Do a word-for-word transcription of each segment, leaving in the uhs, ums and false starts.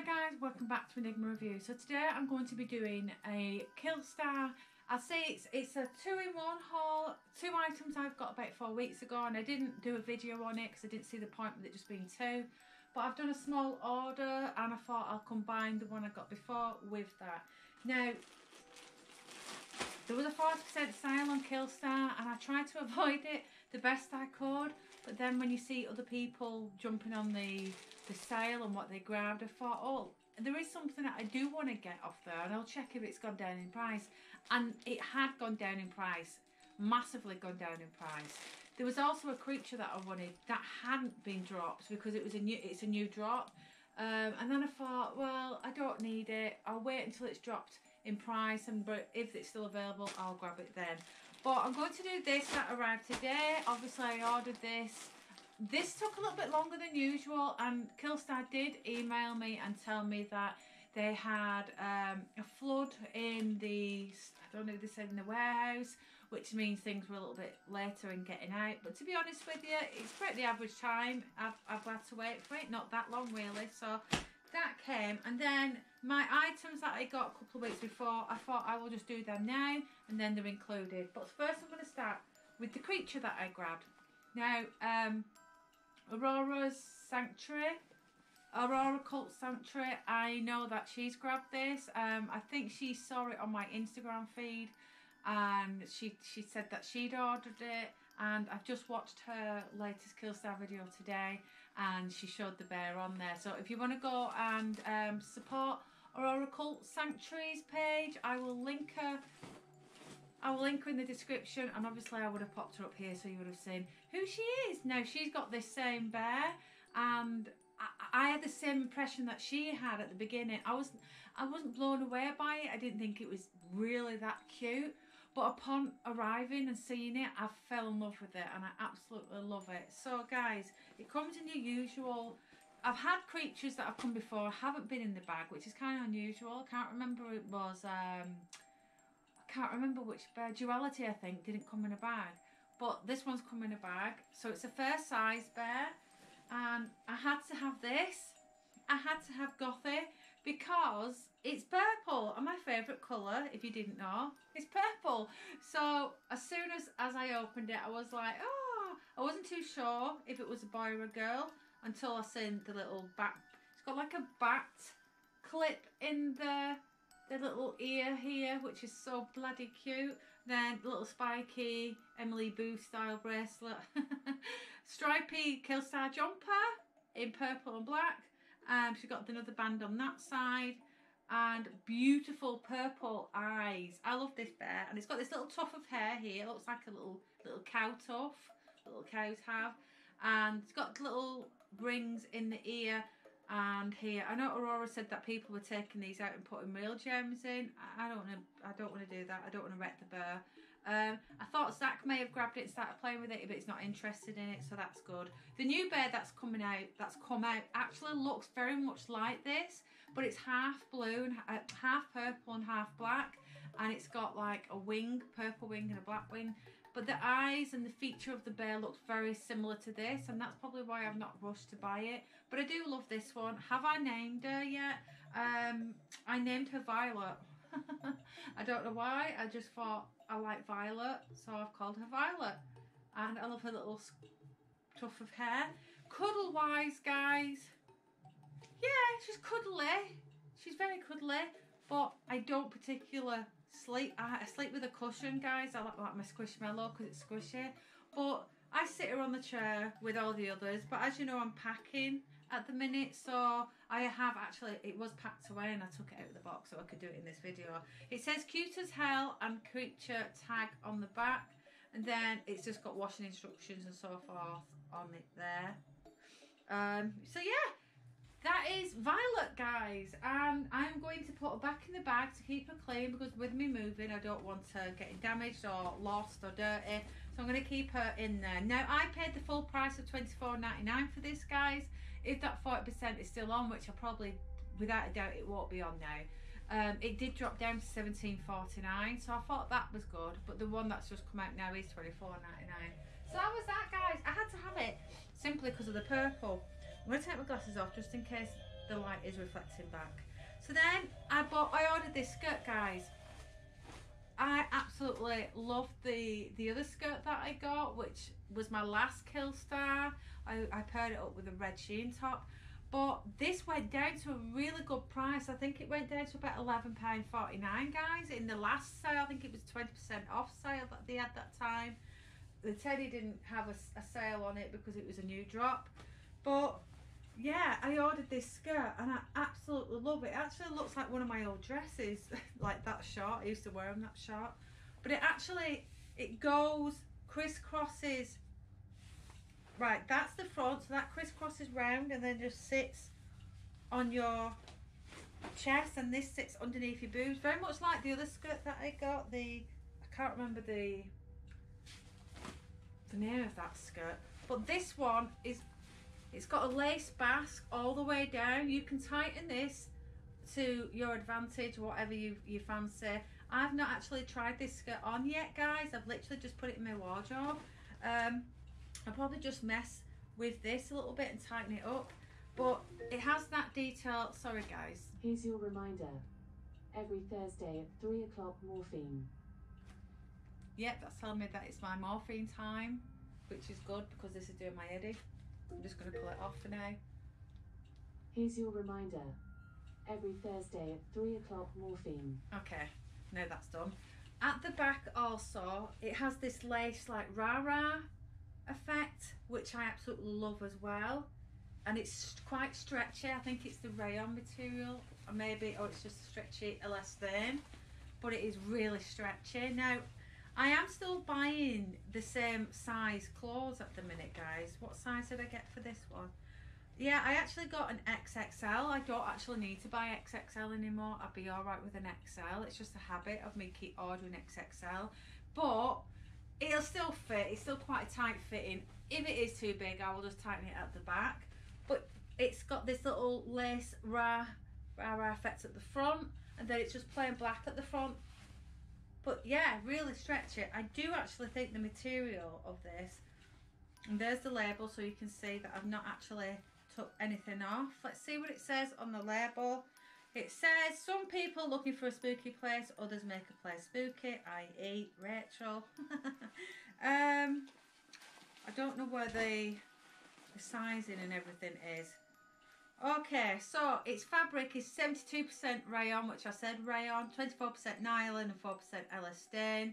Hi guys, welcome back to Enigma Review. So today I'm going to be doing a Killstar. I say it's it's a two-in-one haul. Two items I've got about four weeks ago, and I didn't do a video on it because I didn't see the point with it just being two. But I've done a small order, and I thought I'll combine the one I got before with that. Now, there was a forty percent sale on Killstar, and I tried to avoid it the best I could. But then when you see other people jumping on the, the sale and what they grabbed, I thought, oh, there is something that I do want to get off there, and I'll check if it's gone down in price. And it had gone down in price, massively gone down in price. There was also a creature that I wanted that hadn't been dropped because it was a new, it's a new drop. Um, and then I thought, well, I don't need it. I'll wait until it's dropped in price, and but if it's still available, I'll grab it then. But I'm going to do this that arrived today. Obviously, I ordered this. This took a little bit longer than usual, and Killstar did email me and tell me that they had um, a flood in the, I don't know if they said in the warehouse, which means things were a little bit later in getting out. But to be honest with you, it's pretty average time. I've, I've had to wait for it, not that long really. So that came, and then my items that I got a couple of weeks before, I thought I will just do them now, and then they're included. But first I'm going to start with the creature that I grabbed. Now, um, Aurora Sanctuary, Aurora Kult Sanctuary, I know that she's grabbed this. Um, I think she saw it on my Instagram feed, and she, she said that she'd ordered it. And I've just watched her latest Killstar video today, and she showed the bear on there. So if you want to go and um, support Aurora Kult Sanctuary's page, I will link her. I will link her in the description, and obviously I would have popped her up here so you would have seen who she is. Now, she's got this same bear, and I, I had the same impression that she had at the beginning. I wasn't, I wasn't blown away by it. I didn't think it was really that cute. But upon arriving and seeing it, I fell in love with it, and I absolutely love it. So guys, it comes in your usual. I've had creatures that have come before, haven't been in the bag, which is kind of unusual. I can't remember who it was. Um, I can't remember which bear. Duality, I think, didn't come in a bag. But this one's come in a bag. So it's a fair size bear. And I had to have this. I had to have Gothy because it's purple, and my favourite colour, if you didn't know, is purple. So as soon as, as I opened it, I was like, oh, I wasn't too sure if it was a boy or a girl until I seen the little bat. It's got like a bat clip in the, the little ear here, which is so bloody cute. Then the little spiky Emily Boo style bracelet. Stripy Killstar jumper in purple and black. Um, she's got another band on that side, and beautiful purple eyes. I love this bear, and it's got this little tuft of hair here. It looks like a little little cow tuft, little cows have, and it's got little rings in the ear and here. I know Aurora said that people were taking these out and putting real gems in. I don't know. I don't want to do that. I don't want to wreck the bear. Um, I thought Zach may have grabbed it and started playing with it, but he's not interested in it, so that's good. The new bear that's coming out, that's come out, actually looks very much like this, but it's half blue and uh, half purple and half black, and it's got like a wing, purple wing and a black wing. But the eyes and the feature of the bear looks very similar to this, and that's probably why I've not rushed to buy it. But I do love this one. Have I named her yet? Um, I named her Violet. I don't know why. I just thought I like Violet, so I've called her Violet. And I love her little tuft of hair. Cuddle-wise, guys, yeah, she's cuddly. She's very cuddly, but I don't particularly sleep. I, I sleep with a cushion, guys. I like, like my squishmallow because it's squishy. But I sit her on the chair with all the others. But as you know, I'm packing at the minute, so I have actually, it was packed away and I took it out of the box so I could do it in this video. It says cute as hell and creature tag on the back, and then it's just got washing instructions and so forth on it there. Um, so yeah, that is Violet, guys, and I'm going to put her back in the bag to keep her clean because with me moving I don't want her getting damaged or lost or dirty, so I'm going to keep her in there. Now, I paid the full price of twenty-four ninety-nine for this, guys. If that forty percent is still on, which I probably, without a doubt, it won't be on now. Um, it did drop down to seventeen forty-nine, so I thought that was good, but the one that's just come out now is twenty-four ninety-nine. So that was that, guys. I had to have it simply because of the purple. I'm going to take my glasses off just in case the light is reflecting back. So then I bought, I ordered this skirt, guys. I absolutely loved the the other skirt that I got, which was my last Killstar. I, I paired it up with a red sheen top, but this went down to a really good price. I think it went down to about eleven pounds forty-nine, guys, in the last sale. I think it was twenty percent off sale that they had that time. The Teddy didn't have a, a sale on it because it was a new drop, but yeah, I ordered this skirt and I absolutely love it. It actually looks like one of my old dresses, like that short. I used to wear them, that short. But it actually, it goes, crisscrosses. Right, that's the front, so that crisscrosses round and then just sits on your chest, and this sits underneath your boobs. Very much like the other skirt that I got, the, I can't remember the, the name of that skirt. But this one is, it's got a lace basque all the way down. You can tighten this to your advantage, whatever you, you fancy. I've not actually tried this skirt on yet, guys. I've literally just put it in my wardrobe. Um, I'll probably just mess with this a little bit and tighten it up. But it has that detail. Sorry, guys. Here's your reminder. Every Thursday at three o'clock, morphine. Yep, that's telling me that it's my morphine time, which is good because this is doing my head in. I'm just going to pull it off for now. Here's your reminder. Every Thursday at three o'clock, morphine. Okay, now that's done. At the back also, it has this lace like rah-rah effect, which I absolutely love as well. And it's quite stretchy. I think it's the rayon material, or maybe, or it's just stretchy elastane. But it is really stretchy. Now, I am still buying the same size clothes at the minute, guys. What size did I get for this one? Yeah, I actually got an X X L. I don't actually need to buy X X L anymore. I'd be all right with an X L. It's just a habit of me keep ordering X X L. But it'll still fit. It's still quite a tight fitting. If it is too big, I will just tighten it at the back. But it's got this little lace rah, rah, rah effect at the front. And then it's just plain black at the front. But yeah, really stretchy. I do actually think the material of this, and there's the label so you can see that I've not actually took anything off. Let's see what it says on the label. It says, some people looking for a spooky place, others make a place spooky, that is Rachel. um, I don't know where the, the sizing and everything is. Okay, so its fabric is seventy-two percent rayon, which I said rayon, twenty-four percent nylon and four percent elastane,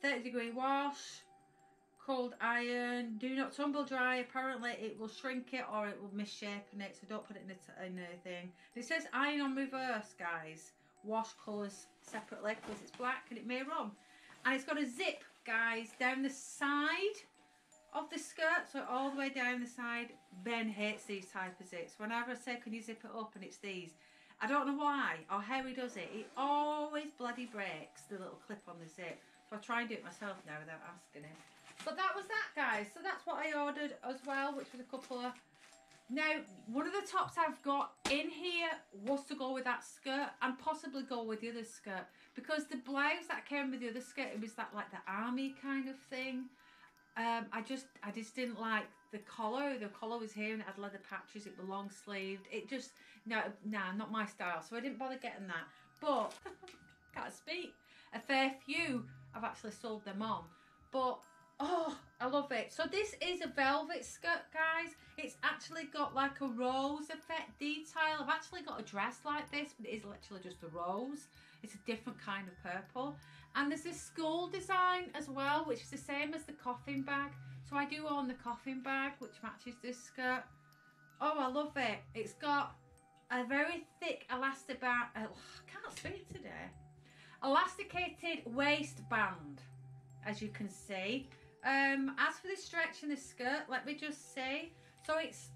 thirty degree wash, cold iron, do not tumble dry. Apparently it will shrink it or it will misshapen it, so don't put it in, a in anything. It says iron on reverse, guys. Wash colours separately because it's black and it may run. And it's got a zip, guys, down the side of the skirt, so all the way down the side. Ben hates these type of zips. Whenever I say, can you zip it up, and it's these. I don't know why, or how he does it. He always bloody breaks the little clip on the zip. So I try and do it myself now without asking him. But that was that, guys. So that's what I ordered as well, which was a couple of... Now, one of the tops I've got in here was to go with that skirt and possibly go with the other skirt. Because the blouse that came with the other skirt, it was that like the army kind of thing. Um, I just, I just didn't like the collar. The collar was here and it had leather patches. It was long sleeved. It just, no, nah, not my style. So I didn't bother getting that. But, can't speak. A fair few, I've actually sold them on. But, oh, I love it. So this is a velvet skirt, guys. It's actually got like a rose effect detail. I've actually got a dress like this, but it is literally just a rose. It's a different kind of purple. And there's this skull design as well, which is the same as the coffin bag. So I do own the coffin bag, which matches this skirt. Oh, I love it. It's got a very thick elastibar- oh, I can't speak today. Elasticated waistband, as you can see. Um, as for the stretch in the skirt, let me just say. So it's,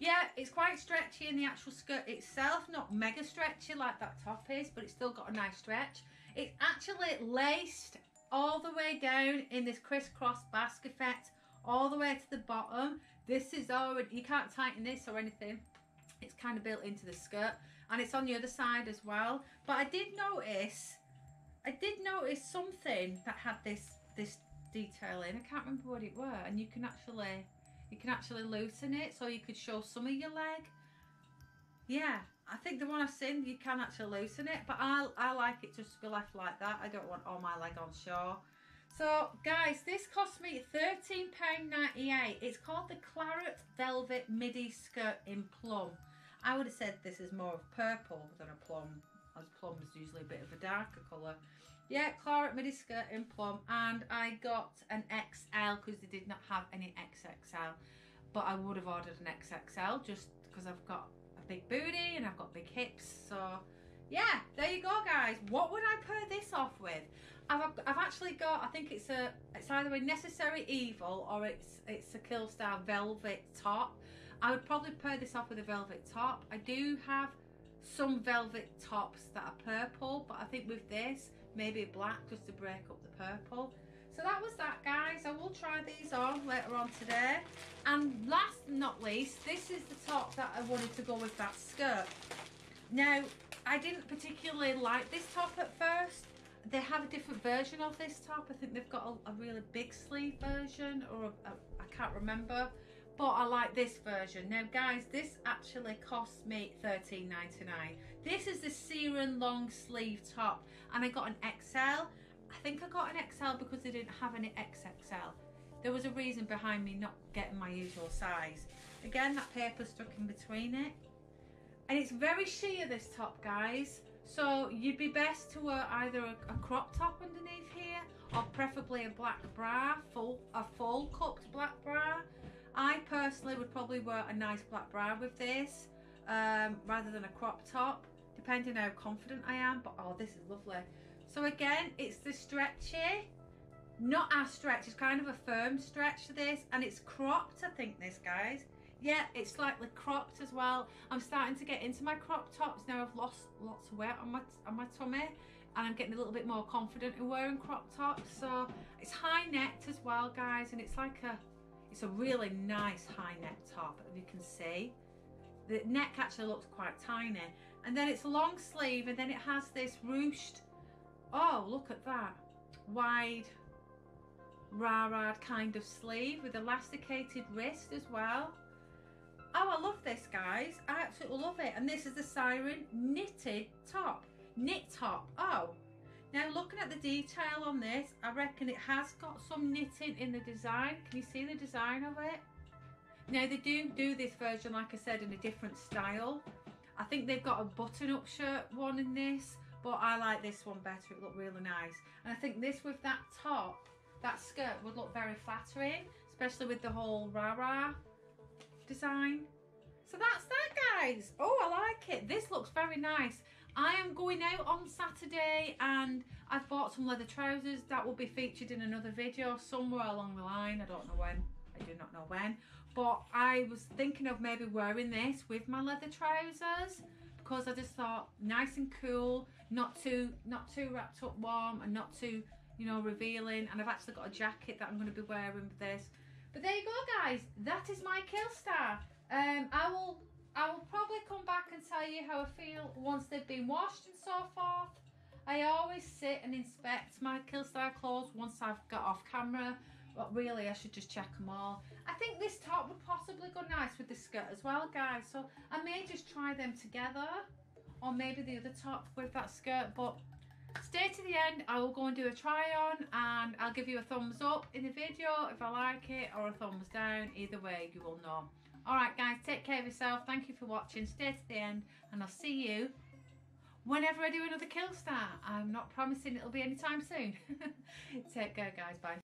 yeah, it's quite stretchy in the actual skirt itself. Not mega stretchy like that top is, but it's still got a nice stretch. It's actually laced all the way down in this crisscross basque effect, all the way to the bottom. This is already, you can't tighten this or anything. It's kind of built into the skirt, and it's on the other side as well. But I did notice, I did notice something that had this, this detail in. I can't remember what it were, and you can actually, you can actually loosen it, so you could show some of your leg. Yeah, I think the one I've seen, you can actually loosen it, but I, I like it just to be left like that. I don't want all my leg on shore. So guys, this cost me thirteen pounds ninety-eight. It's called the Claret Velvet Midi Skirt in Plum. I would have said this is more of purple than a plum, as plum is usually a bit of a darker colour. Yeah, Claret Midi Skirt in Plum, and I got an X L because they did not have any X X L. But I would have ordered an X X L just because I've got a big booty and I've got big hips. So yeah, there you go guys. What would I pair this off with? I've, I've actually got, I think it's a, it's either a Necessary Evil or it's it's a Killstar velvet top. I would probably pair this off with a velvet top. I do have some velvet tops that are purple, but I think with this, maybe black just to break up the purple. So that was that guys. I will try these on later on today. And last but not least, this is the top that I wanted to go with that skirt. Now, I didn't particularly like this top at first. They have a different version of this top. I think they've got a, a really big sleeve version, or a, a, I can't remember. But I like this version. Now guys, this actually cost me thirteen ninety-nine. This is the Siren long sleeve top, and I got an X L. I think I got an X L because they didn't have any X X L. There was a reason behind me not getting my usual size. Again, that paper stuck in between it. And it's very sheer, this top guys. So you'd be best to wear either a, a crop top underneath here, or preferably a black bra, full, a full cupped black bra. I personally would probably wear a nice black bra with this, um, rather than a crop top, depending how confident I am. But oh, this is lovely. So again, it's the stretchy, not as stretch, it's kind of a firm stretch to this, and it's cropped, I think, this guys. Yeah, it's slightly cropped as well. I'm starting to get into my crop tops now. I've lost lots of weight on my on my tummy, and I'm getting a little bit more confident in wearing crop tops. So it's high necked as well, guys, and it's like a, it's a really nice high neck top. If you can see, the neck actually looks quite tiny, and then it's long sleeve, and then it has this ruched, oh look at that, wide rah-rah kind of sleeve with elasticated wrist as well. Oh, I love this guys, I absolutely love it. And this is the Siren knitted top, knit top. Oh, now looking at the detail on this, I reckon it has got some knitting in the design. Can you see the design of it? Now they do do this version, like I said, in a different style. I think they've got a button-up shirt one in this, but I like this one better. It looked really nice, and I think this with that top, that skirt would look very flattering, especially with the whole rah-rah design. So that's that guys. Oh, I like it. This looks very nice. I am going out on Saturday, and I've bought some leather trousers that will be featured in another video somewhere along the line. I don't know when, I do not know when, but I was thinking of maybe wearing this with my leather trousers, because I just thought nice and cool, not too not too wrapped up warm, and not too, you know, revealing. And I've actually got a jacket that I'm going to be wearing with this. But there you go guys, that is my Killstar. Um, I will I will probably come back and tell you how I feel once they've been washed and so forth. I always sit and inspect my Killstar clothes once I've got off camera, but really I should just check them all. I think this top would possibly go nice with the skirt as well guys, so I may just try them together, or maybe the other top with that skirt. But stay to the end, I will go and do a try on, and I'll give you a thumbs up in the video if I like it, or a thumbs down. Either way you will know. Alright guys, take care of yourself, thank you for watching, stay to the end, and I'll see you whenever I do another Killstar. I'm not promising it'll be anytime soon. Take care guys, bye.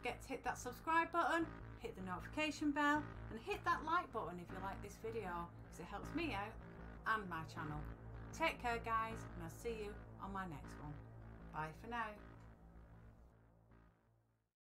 forget to hit that subscribe button, hit the notification bell, and hit that like button if you like this video, because it helps me out and my channel. Take care guys, and I'll see you on my next one. Bye for now.